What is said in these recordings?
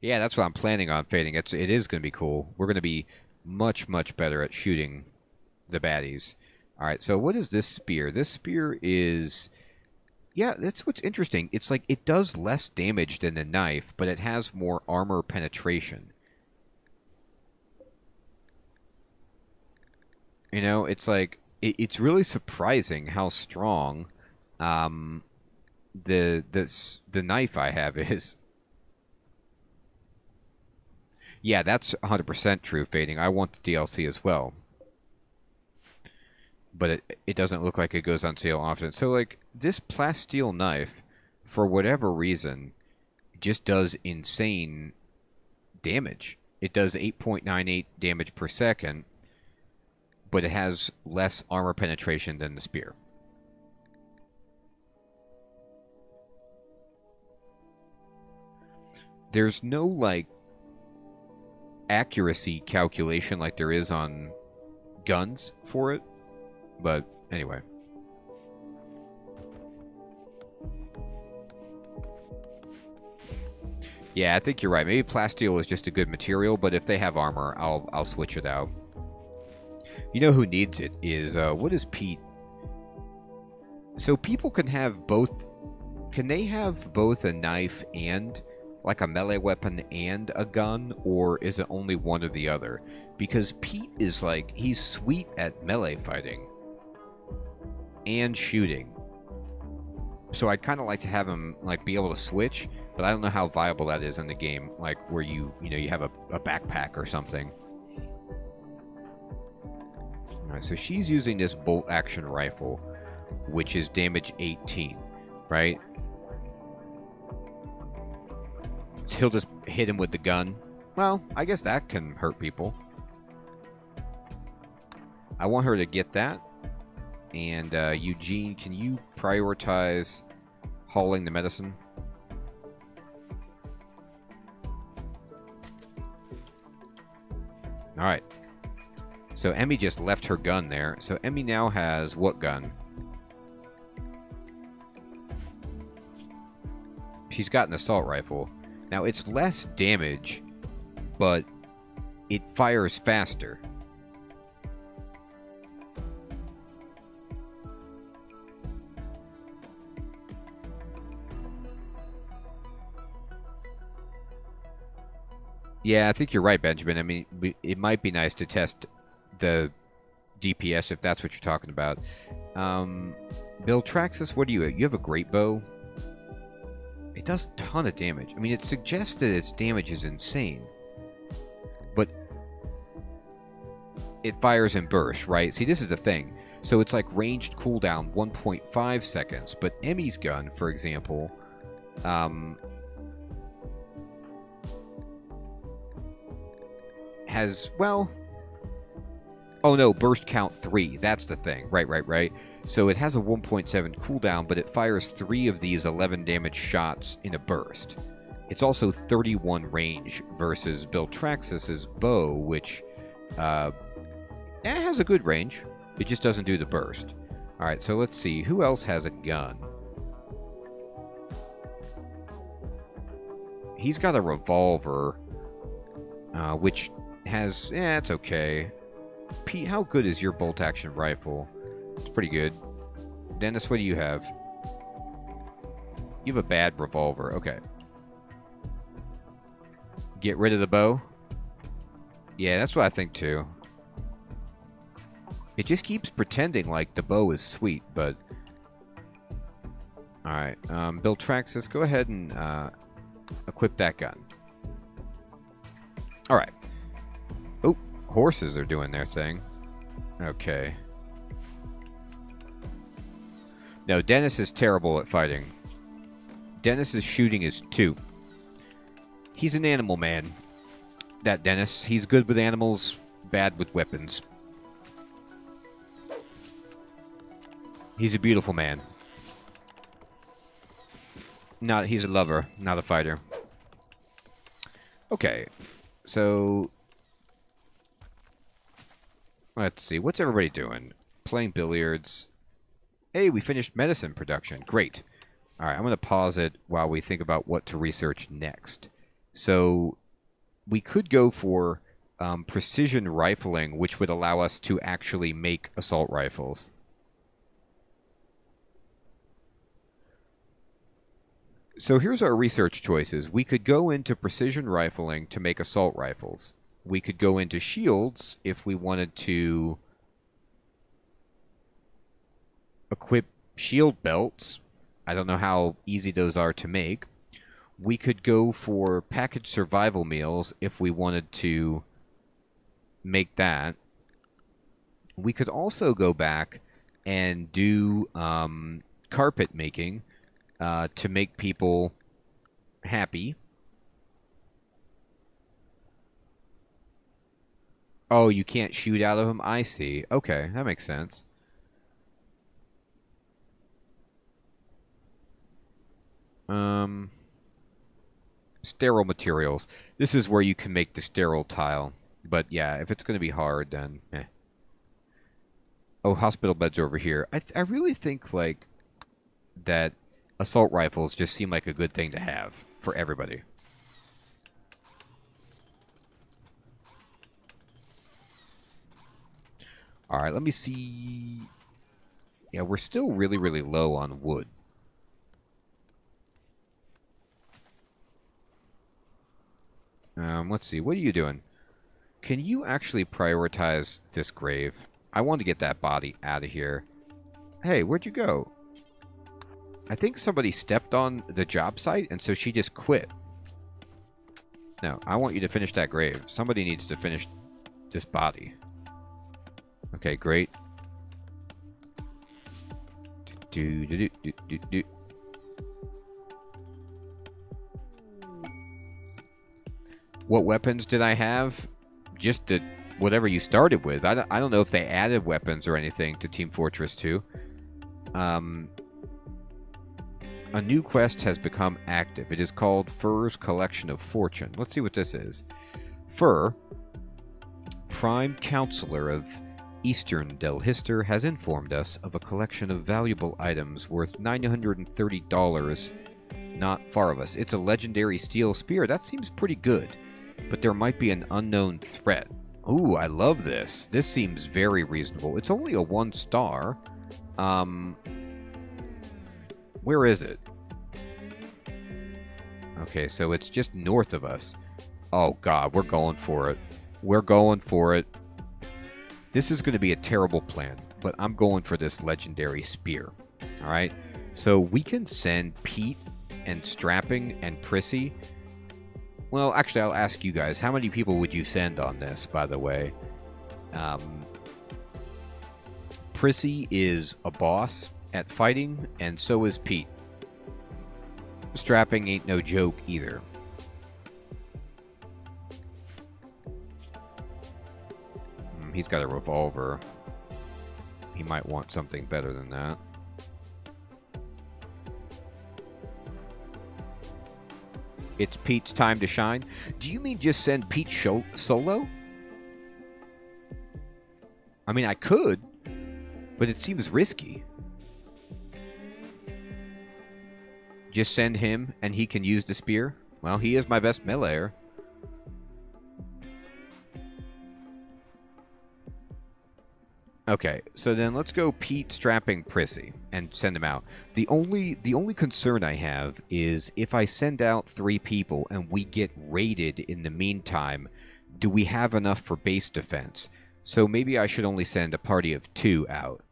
Yeah, that's what I'm planning on fading. It is going to be cool. We're going to be much, much better at shooting the baddies. All right, so what is this spear? This spear is... Yeah, that's what's interesting. It's like it does less damage than the knife, but it has more armor penetration. You know, it's like... It's really surprising how strong the knife I have is. Yeah, that's 100% true, Fading. I want the DLC as well. But it doesn't look like it goes on sale often. So, like, this plasteel knife, for whatever reason, just does insane damage. It does 8.98 damage per second, but it has less armor penetration than the spear. There's no, like, accuracy calculation like there is on guns for it, but anyway. Yeah, I think you're right. Maybe plasteel is just a good material, but if they have armor, I'll switch it out. You know who needs it is, what is Pete? So people can have both, can they have both a knife and, like a melee weapon and a gun, or is it only one or the other? Because Pete is like, he's sweet at melee fighting and shooting. So I'd kind of like to have him, like, be able to switch, but I don't know how viable that is in the game, like, where you know, you have a backpack or something. Alright, so she's using this bolt-action rifle, which is damage 18, right? So he'll just hit him with the gun. Well, I guess that can hurt people. I want her to get that. And, Eugene, can you prioritize hauling the medicine? Alright. So Emmy just left her gun there. So Emmy now has what gun? She's got an assault rifle. Now it's less damage, but it fires faster. Yeah, I think you're right, Benjamin. I mean, it might be nice to test the DPS, if that's what you're talking about. Bill Traxxas, what do you have? You have a great bow. It does a ton of damage. I mean, it suggests that its damage is insane. But it fires in bursts, right? See, this is the thing. So it's like ranged cooldown 1.5 seconds. But Emmy's gun, for example... has, well... Oh no, burst count 3. That's the thing. Right. So it has a 1.7 cooldown, but it fires 3 of these 11 damage shots in a burst. It's also 31 range versus Biltraxxas's bow, which has a good range. It just doesn't do the burst. All right, so let's see. Who else has a gun? He's got a revolver, which has... Yeah, it's okay. Pete, how good is your bolt-action rifle? It's pretty good. Dennis, what do you have? You have a bad revolver. Okay. Get rid of the bow? Yeah, that's what I think, too. It just keeps pretending like the bow is sweet, but... Alright, Biltraxxas, go ahead and equip that gun. Alright. Horses are doing their thing. Okay. No, Dennis is terrible at fighting. Dennis's shooting is 2. He's an animal man. That Dennis. He's good with animals, bad with weapons. He's a beautiful man. Not, he's a lover, not a fighter. Okay. So... Let's see. What's everybody doing? Playing billiards. Hey, we finished medicine production. Great. All right, I'm going to pause it while we think about what to research next. So we could go for precision rifling, which would allow us to actually make assault rifles. So here's our research choices. We could go into precision rifling to make assault rifles. We could go into shields if we wanted to equip shield belts. I don't know how easy those are to make. We could go for packaged survival meals if we wanted to make that. We could also go back and do carpet making to make people happy. Oh, you can't shoot out of them? I see. Okay, that makes sense. Sterile materials. This is where you can make the sterile tile. But yeah, if it's going to be hard, then eh. Oh, hospital beds are over here. I really think, like, that assault rifles just seem like a good thing to have for everybody. All right, let me see. Yeah, we're still really, really low on wood. Let's see. What are you doing? Can you actually prioritize this grave? I want to get that body out of here. Hey, where'd you go? I think somebody stepped on the job site, and so she just quit. No, I want you to finish that grave. Somebody needs to finish this body. Okay, great. What weapons did I have? Just whatever you started with. I don't know if they added weapons or anything to Team Fortress 2. A new quest has become active. It is called Fur's Collection of Fortune. Let's see what this is. Fur, Prime Counselor of Eastern Delhister, has informed us of a collection of valuable items worth $930 not far of us. It's a legendary steel spear. That seems pretty good, but there might be an unknown threat. Ooh, I love this. This seems very reasonable. It's only a 1-star. Where is it? Okay, so it's just north of us. Oh, God, we're going for it. We're going for it. This is going to be a terrible plan, but I'm going for this legendary spear. All right, so we can send Pete and Strapping and Prissy. Well, actually, I'll ask you guys. How many people would you send on this, by the way? Prissy is a boss at fighting, and so is Pete. Strapping ain't no joke either. He's got a revolver. He might want something better than that. It's Pete's time to shine. Do you mean just send Pete solo? I mean, I could, but it seems risky. Just send him and he can use the spear? Well, he is my best meleeer. Okay, so then let's go Pete, Strapping, Prissy, and send them out. The only concern I have is if I send out 3 people and we get raided in the meantime, do we have enough for base defense? So maybe I should only send a party of 2 out.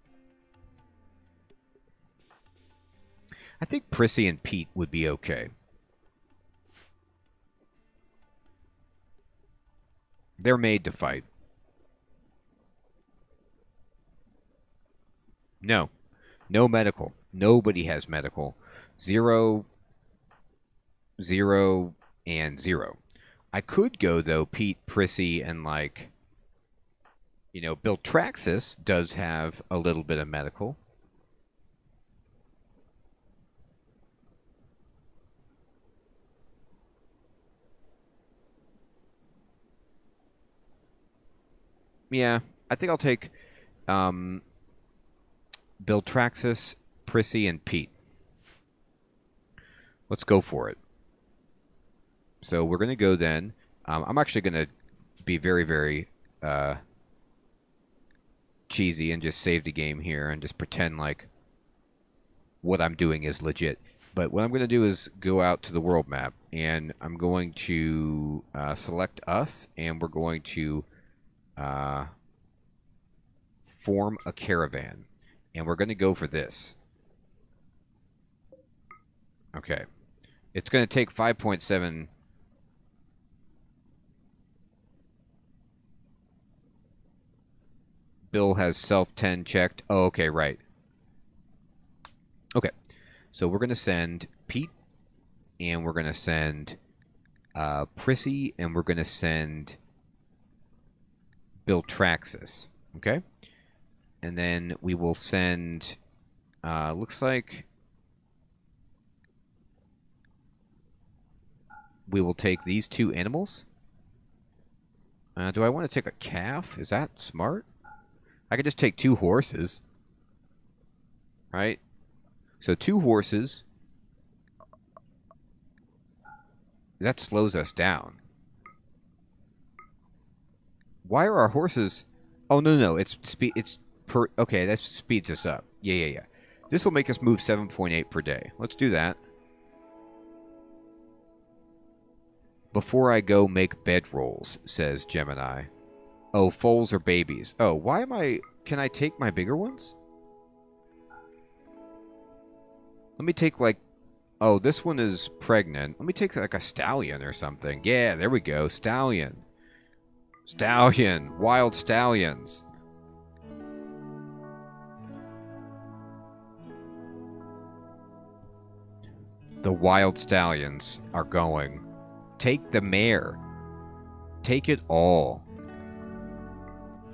I think Prissy and Pete would be okay. They're made to fight. No. No medical. Nobody has medical. 0, 0, and 0. I could go, though, Pete, Prissy, and, like, you know, Biltraxis does have a little bit of medical. Yeah, I think I'll take, Biltraxis, Prissy, and Pete. Let's go for it. So we're going to go then. I'm actually going to be very, very cheesy and just save the game here and just pretend like what I'm doing is legit. But what I'm going to do is go out to the world map, and I'm going to select us, and we're going to form a caravan. And we're going to go for this. Okay. It's going to take 5.7... Bill has self-10 checked. Oh, okay, right. Okay. So we're going to send Pete, and we're going to send Prissy, and we're going to send Bill Traxxas, okay? And then we will send, looks like we will take these two animals. Do I want to take a calf? Is that smart? I could just take two horses, right? So two horses, that slows us down. Why are our horses... Oh, no, no, it's speed. It's per... Okay, that speeds us up. Yeah, yeah, yeah. This will make us move 7.8 per day. Let's do that. Before I go make bed rolls, says Gemini. Oh, foals are babies. Oh, why am I... Can I take my bigger ones? Let me take, like... Oh, this one is pregnant. Let me take, like, a stallion or something. Yeah, there we go. Stallion. Stallion. Wild stallions. The wild stallions are going. Take the mare. Take it all.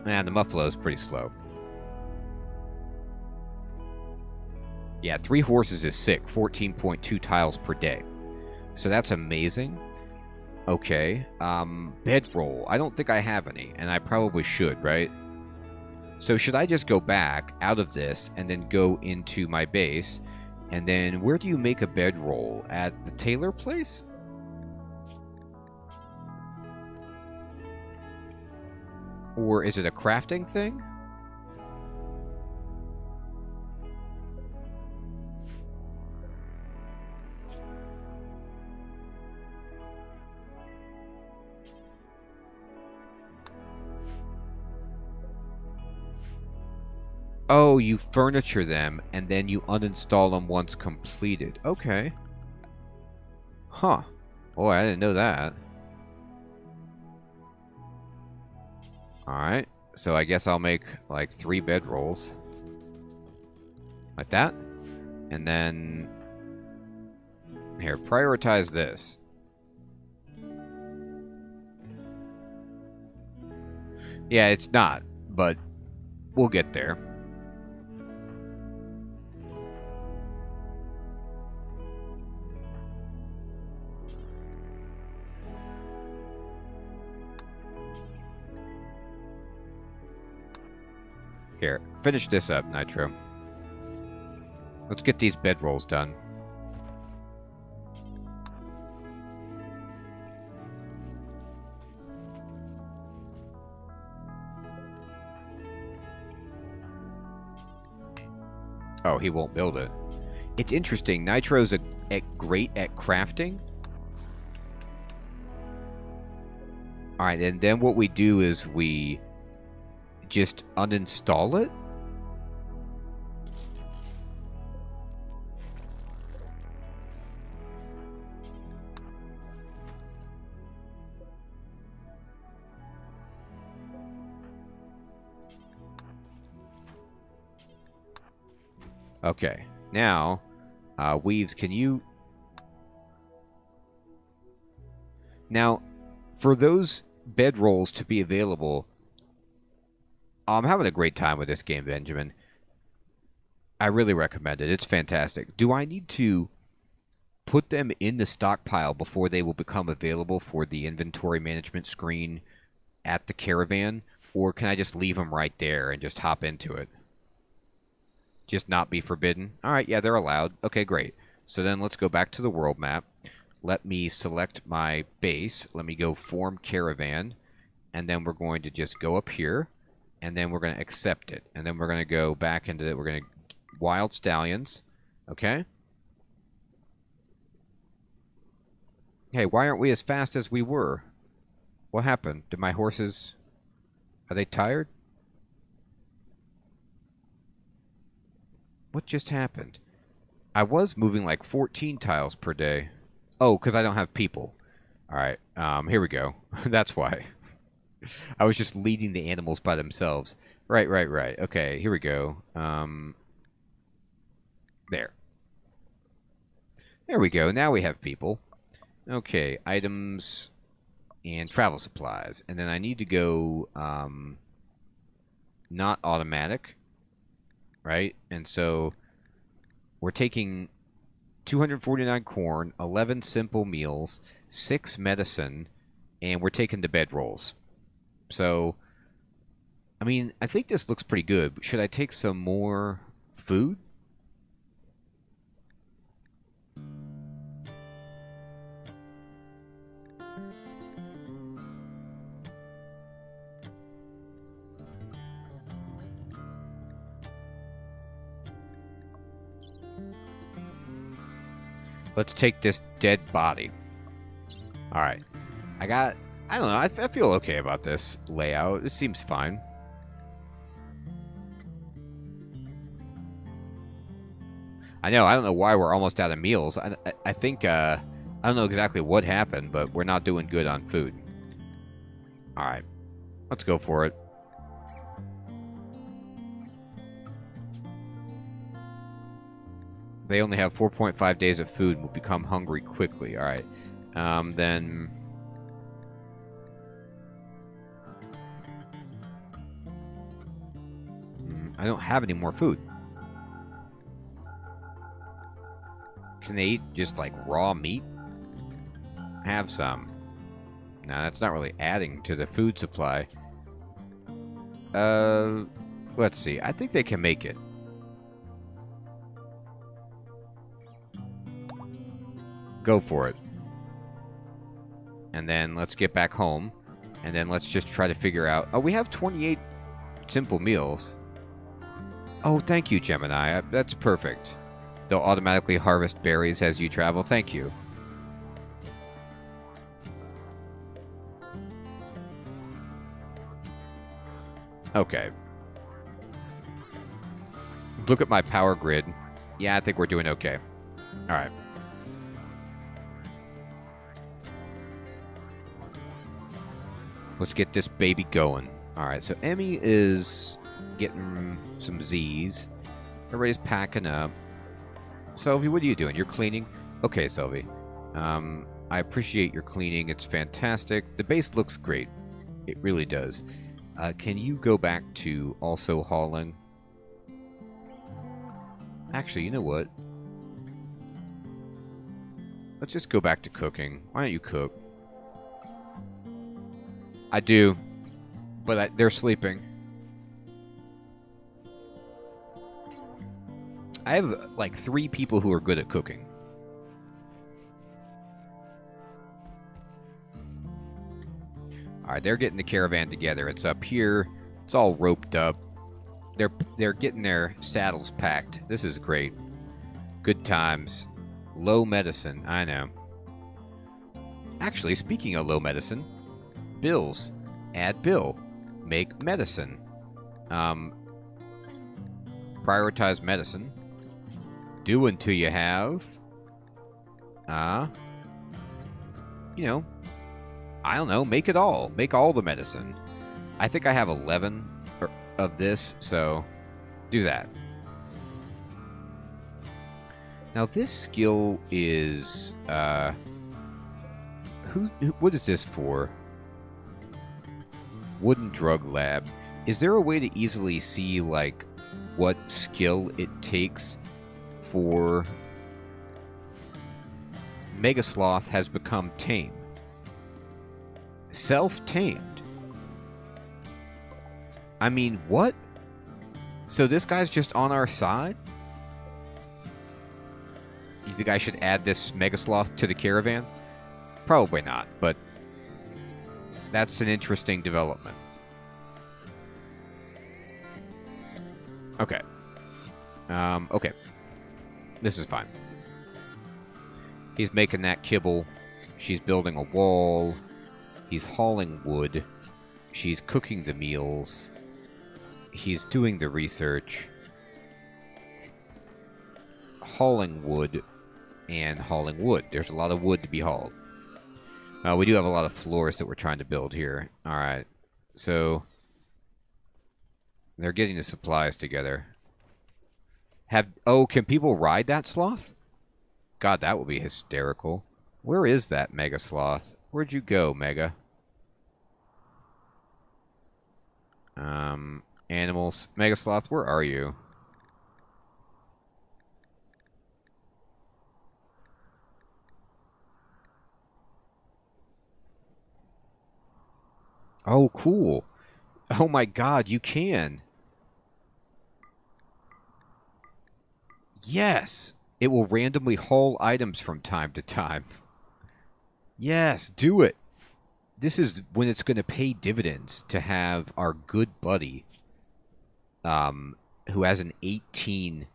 Man, the muffalo's pretty slow. Yeah, three horses is sick. 14.2 tiles per day. So that's amazing. Okay. Bedroll. I don't think I have any, and I probably should, right? So should I just go back out of this and then go into my base? And then where do you make a bedroll? At the tailor place? Or is it a crafting thing? Oh, you furniture them, and then you uninstall them once completed. Okay. Huh. Boy, I didn't know that. Alright. So I guess I'll make, like, three bedrolls. Like that. And then... Here, prioritize this. Yeah, it's not, but we'll get there. Here, finish this up, Nitro. Let's get these bedrolls done. Oh, he won't build it. It's interesting. Nitro's great at crafting. Alright, and then what we do is we... just uninstall it? Okay. Now, Weaves, can you... Now, for those bedrolls to be available... I'm having a great time with this game, Benjamin. I really recommend it. It's fantastic. Do I need to put them in the stockpile before they will become available for the inventory management screen at the caravan? Or can I just leave them right there and just hop into it? Just not be forbidden? All right, yeah, they're allowed. Okay, great. So then let's go back to the world map. let me select my base. Let me go form caravan, and then we're going to just go up here, and then we're going to accept it, and then we're going to go back into it. We're going to wild stallions, okay? Hey, why aren't we as fast as we were? What happened? Did my horses... Are they tired? What just happened? I was moving like 14 tiles per day. Oh, because I don't have people. All right, here we go. That's why. I was just leading the animals by themselves. Right. Okay, here we go. There. There we go. Now we have people. Okay, items and travel supplies. And then I need to go not automatic, right? And so we're taking 249 corn, 11 simple meals, 6 medicine, and we're taking the bedrolls. So, I mean, I think this looks pretty good. Should I take some more food? Let's take this dead body. All right. I don't know. I feel okay about this layout. It seems fine. I know. I don't know why we're almost out of meals. I think... I don't know exactly what happened, but we're not doing good on food. All right. Let's go for it. They only have 4.5 days of food and will become hungry quickly. All right. Then... I don't have any more food. Can they eat just, like, raw meat? Have some. No, that's not really adding to the food supply. Let's see. I think they can make it. Go for it. And then let's get back home. And then let's just try to figure out... Oh, we have 28 simple meals. Oh, thank you, Gemini. That's perfect. They'll automatically harvest berries as you travel. Thank you. Okay. Look at my power grid. Yeah, I think we're doing okay. All right. Let's get this baby going. All right, so Emmy is getting some Z's. Everybody's packing up. Sylvie, what are you doing? You're cleaning? Okay, Sylvie. I appreciate your cleaning. It's fantastic. The base looks great. It really does. Can you go back to also hauling? Actually, you know what? Let's just go back to cooking. Why don't you cook? I do, but they're sleeping. I have, like, 3 people who are good at cooking. All right, they're getting the caravan together. It's up here. It's all roped up. They're getting their saddles packed. This is great. Good times. Low medicine. I know. Actually, speaking of low medicine... Bills. Add bill. Make medicine. Prioritize medicine. Do until you have. You know. I don't know. Make it all. Make all the medicine. I think I have 11 of this, so do that. Now this skill is... what is this for? Wooden drug lab. Is there a way to easily see, like, what skill it takes for... Megasloth has become tame. Self-tamed. I mean, what? So this guy's just on our side? You think I should add this Megasloth to the caravan? Probably not, but that's an interesting development. Okay. Okay. This is fine. He's making that kibble. She's building a wall. He's hauling wood. She's cooking the meals. He's doing the research. Hauling wood and hauling wood. There's a lot of wood to be hauled. We do have a lot of floors that we're trying to build here. Alright. So they're getting the supplies together. Can people ride that sloth? God, that would be hysterical. Where is that mega sloth? Where'd you go, mega? Animals. Mega sloth, where are you? Oh, cool. Oh my god, you can. Yes! It will randomly haul items from time to time. Yes, do it! This is when it's going to pay dividends to have our good buddy, who has an 18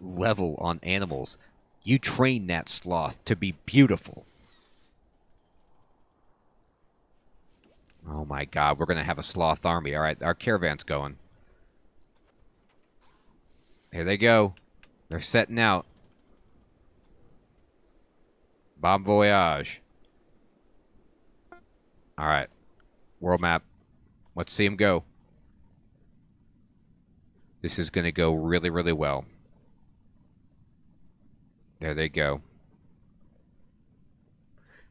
level on animals. You train that sloth to be beautiful. Oh my god, we're going to have a sloth army. Alright, our caravan's going. Here they go. They're setting out. Bon voyage. Alright. World map. Let's see them go. This is going to go really, really well. There they go.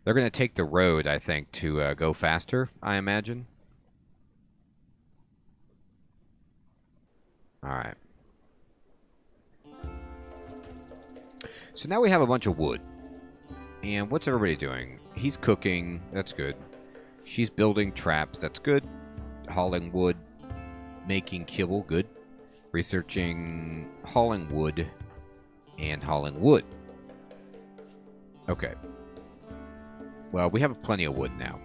They're going to take the road, I think, to go faster, I imagine. Alright. So now we have a bunch of wood. And what's everybody doing? He's cooking. That's good. She's building traps. That's good. Hauling wood. Making kibble. Good. Researching. Hauling wood. And hauling wood. Okay. Well, we have plenty of wood now.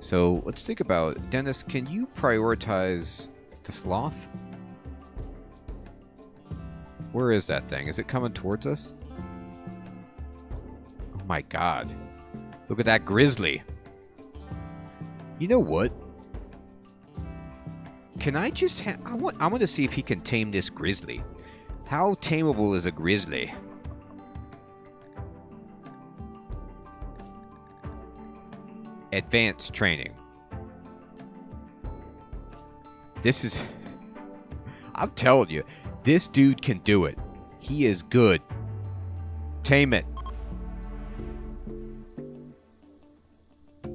So, let's think about... Dennis, can you prioritize the sloth? Where is that thing? Is it coming towards us? Oh my god. Look at that grizzly. You know what? Can I just have... I want to see if he can tame this grizzly. How tameable is a grizzly? Advanced training. This is... I'm telling you, this dude can do it. He is good. Tame it.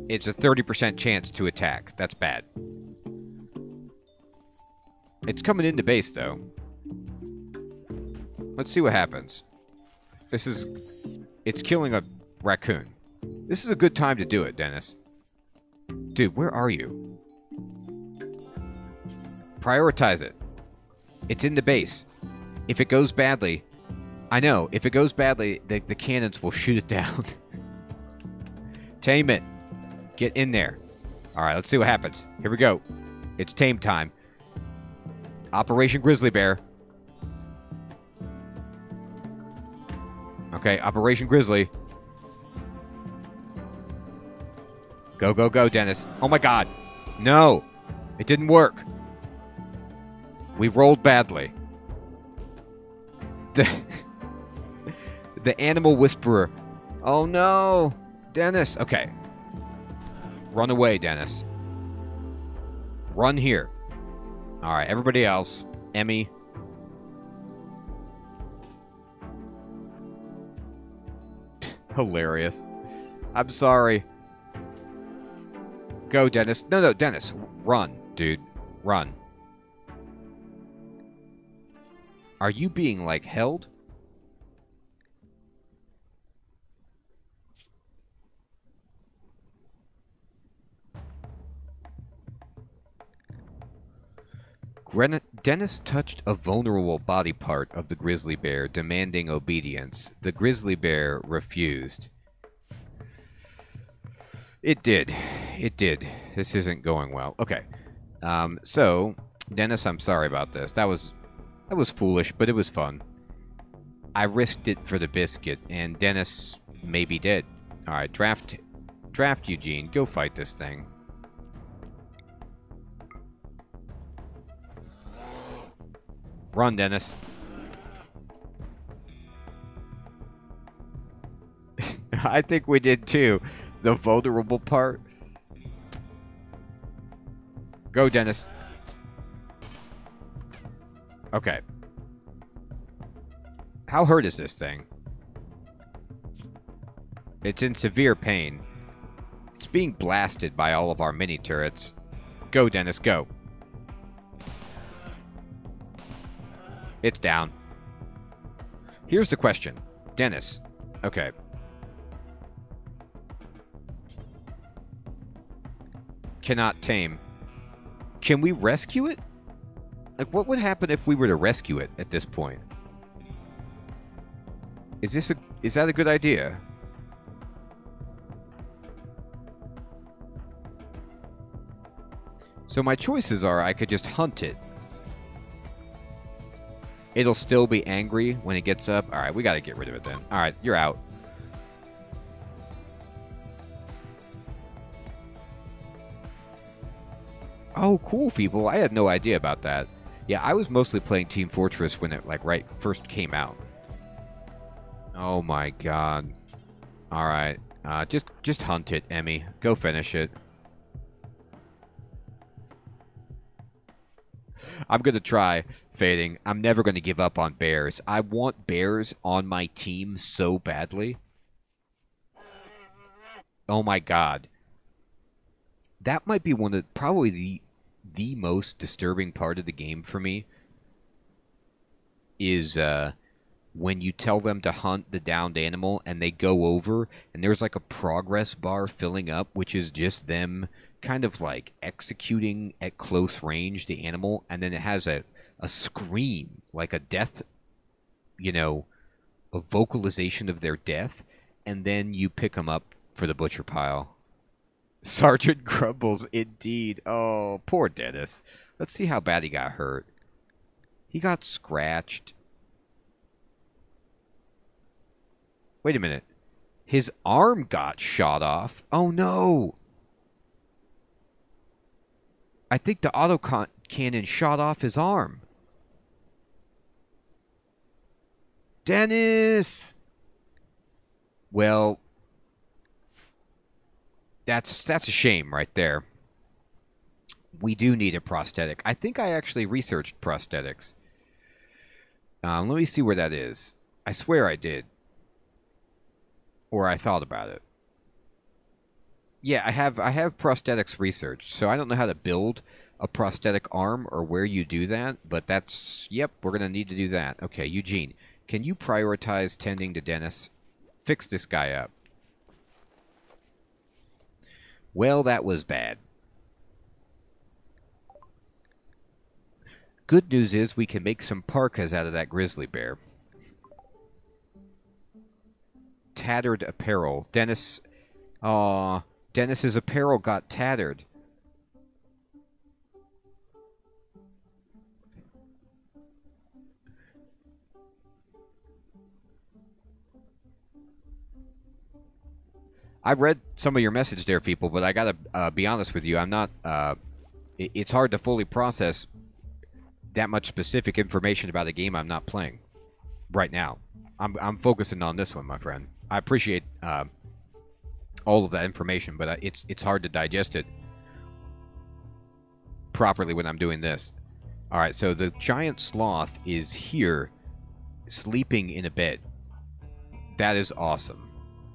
It's a 30% chance to attack. That's bad. It's coming into base, though. Let's see what happens. This is... It's killing a raccoon. This is a good time to do it, Dennis. Dude, where are you? Prioritize it. It's in the base. If it goes badly... I know. If it goes badly, the cannons will shoot it down. Tame it. Get in there. Alright, let's see what happens. Here we go. It's tame time. Operation Grizzly Bear. Okay, Operation Grizzly. Go, go, go, Dennis. Oh my god. No. It didn't work. We rolled badly. The animal whisperer. Oh no. Dennis. Okay. Run away, Dennis. Run here. Alright, everybody else. Emmy. Hilarious. I'm sorry. Go, Dennis. No, no, Dennis. Run, dude. Run. Are you being, like, held? Dennis touched a vulnerable body part of the grizzly bear, demanding obedience. The grizzly bear refused. It did. It did. This isn't going well. Okay. So, Dennis, I'm sorry about this. That was foolish, but it was fun. I risked it for the biscuit, and Dennis may be dead. All right, draft Eugene. Go fight this thing. Run, Dennis. I think we did too. The vulnerable part. Go, Dennis. Okay. How hurt is this thing? It's in severe pain. It's being blasted by all of our mini turrets. Go, Dennis, go. It's down. Here's the question. Dennis. Okay. Cannot tame. Can we rescue it? Like, what would happen if we were to rescue it at this point? Is that a good idea? So my choices are I could just hunt it. It'll still be angry when it gets up. All right, we got to get rid of it then. All right, you're out. Oh, cool, people. I had no idea about that. Yeah, I was mostly playing Team Fortress when it, like, right first came out. Oh, my God. All right. Just hunt it, Emmy. Go finish it. I'm going to try fading. I'm never going to give up on bears. I want bears on my team so badly. Oh, my God. That might be one of probably the most disturbing part of the game for me is when you tell them to hunt the downed animal and they go over and there's like a progress bar filling up, which is just them kind of like executing at close range the animal, and then it has a scream, like a death, you know, a vocalization of their death, and then you pick them up for the butcher pile. Sergeant Grumbles, indeed. Oh, poor Dennis. Let's see how bad he got hurt. He got scratched. Wait a minute. His arm got shot off. Oh, no. I think the autocannon shot off his arm. Dennis! Well, that's a shame right there. We do need a prosthetic. I think I actually researched prosthetics. Let me see where that is. I swear I did. Or I thought about it. Yeah, I have prosthetics research, so I don't know how to build a prosthetic arm or where you do that, but that's, yep, we're going to need to do that. Okay, Eugene, can you prioritize tending to Dennis? Fix this guy up. Well, that was bad. Good news is we can make some parkas out of that grizzly bear. Tattered apparel. Dennis, aw, Dennis's apparel got tattered. I read some of your message there, people, but I gotta be honest with you. I'm not. It's hard to fully process that much specific information about a game I'm not playing right now. I'm focusing on this one, my friend. I appreciate all of that information, but it's hard to digest it properly when I'm doing this. All right, so the giant sloth is here, sleeping in a bed. That is awesome.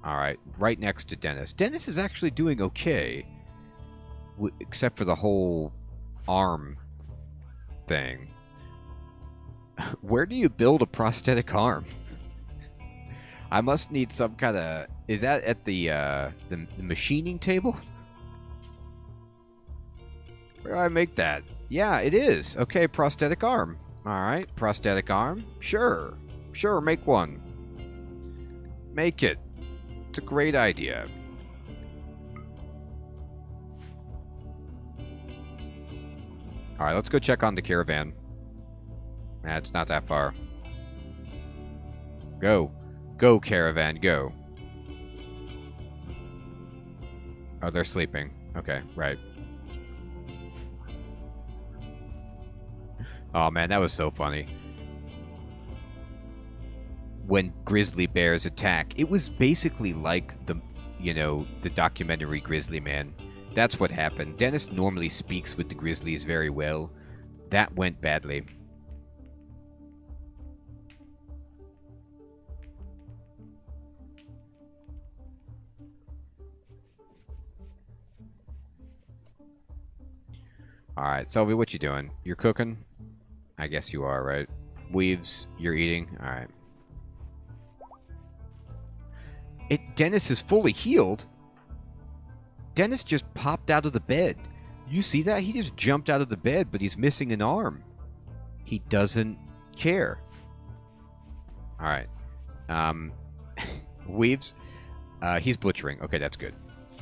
All right, right next to Dennis. Dennis is actually doing okay, except for the whole arm thing. Where do you build a prosthetic arm? I must need some kind of... Is that at the machining table? Where do I make that? Yeah, it is. Okay, prosthetic arm. All right, prosthetic arm. Sure. Sure, make one. Make it. It's a great idea. Alright, let's go check on the caravan. Nah, it's not that far. Go. Go, caravan, go. Oh, they're sleeping. Okay, right. Oh, man, that was so funny. When grizzly bears attack, it was basically like the, you know, the documentary Grizzly Man. That's what happened. Dennis normally speaks with the grizzlies very well. That went badly. Alright, Selby, what you doing? You're cooking? I guess you are, right? Weaves, you're eating? Alright. Dennis is fully healed? Dennis just popped out of the bed. You see that? He just jumped out of the bed, but he's missing an arm. He doesn't care. Alright. Weaves? He's butchering. Okay, that's good.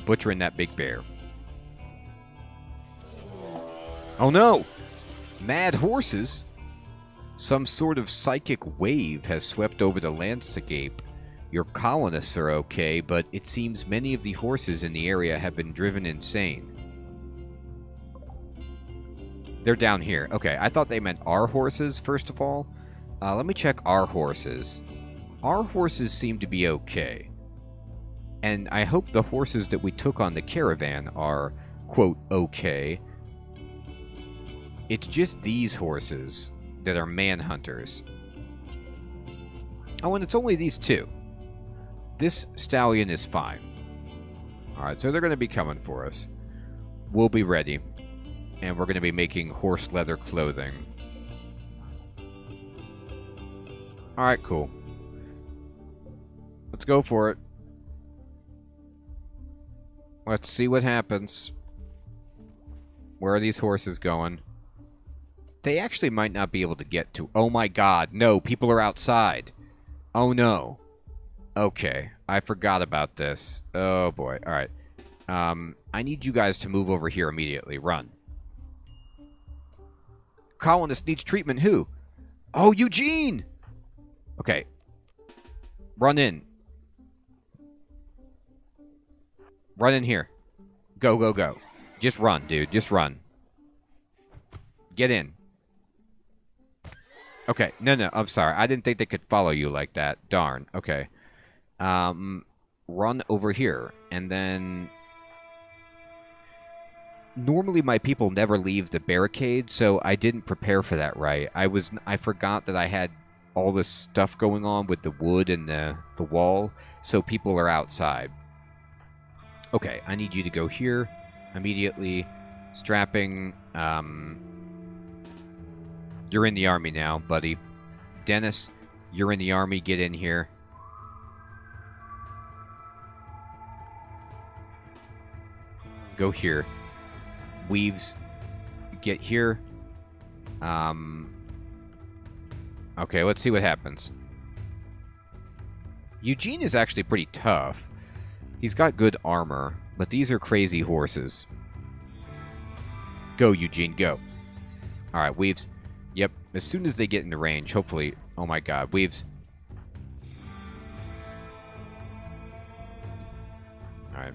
Butchering that big bear. Oh no! Mad horses? Some sort of psychic wave has swept over the landscape. Your colonists are okay, but it seems many of the horses in the area have been driven insane. They're down here. Okay, I thought they meant our horses, first of all. Let me check our horses. Our horses seem to be okay. And I hope the horses that we took on the caravan are, quote, okay. It's just these horses that are manhunters. Oh, and it's only these two. This stallion is fine. Alright, so they're going to be coming for us. We'll be ready. And we're going to be making horse leather clothing. Alright, cool. Let's go for it. Let's see what happens. Where are these horses going? They actually might not be able to get to... Oh my god, no, people are outside. Oh no. Okay, I forgot about this. Oh boy, alright. I need you guys to move over here immediately. Run. Colonist needs treatment, who? Oh, Eugene! Okay. Run in. Run in here. Go, go, go. Just run, dude. Just run. Get in. Okay, no, I'm sorry. I didn't think they could follow you like that. Darn, okay. Run over here, and then... Normally my people never leave the barricade, so I didn't prepare for that right. I forgot that I had all this stuff going on with the wood and the wall, so people are outside. Okay, I need you to go here immediately. Strapping, You're in the army now, buddy. Dennis, you're in the army. Get in here. Go here. Weaves, get here. Okay, let's see what happens. Eugene is actually pretty tough. He's got good armor, but these are crazy horses. Go, Eugene, go. All right, Weaves... Yep, as soon as they get into range, hopefully... Oh my god, Weaves. Alright.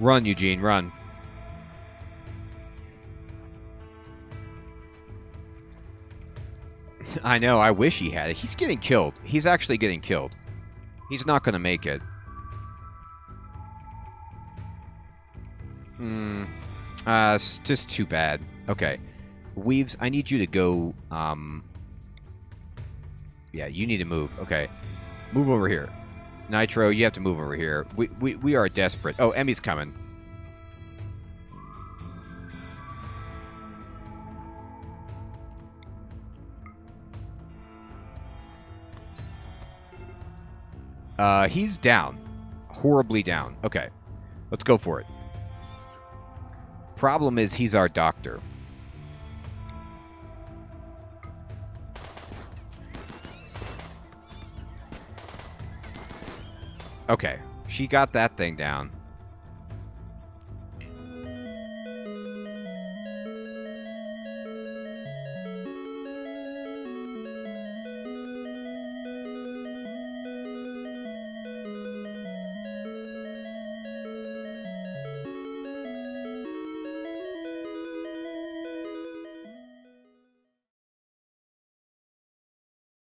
Run, Eugene, run. I know, I wish he had it. He's getting killed. He's actually getting killed. He's not gonna make it. It's just too bad. Okay. Weaves, I need you to go, Yeah, you need to move. Okay. Move over here. Nitro, you have to move over here. We are desperate. Oh, Emmy's coming. He's down. Horribly down. Okay. Let's go for it. Problem is, he's our doctor. Okay, she got that thing down.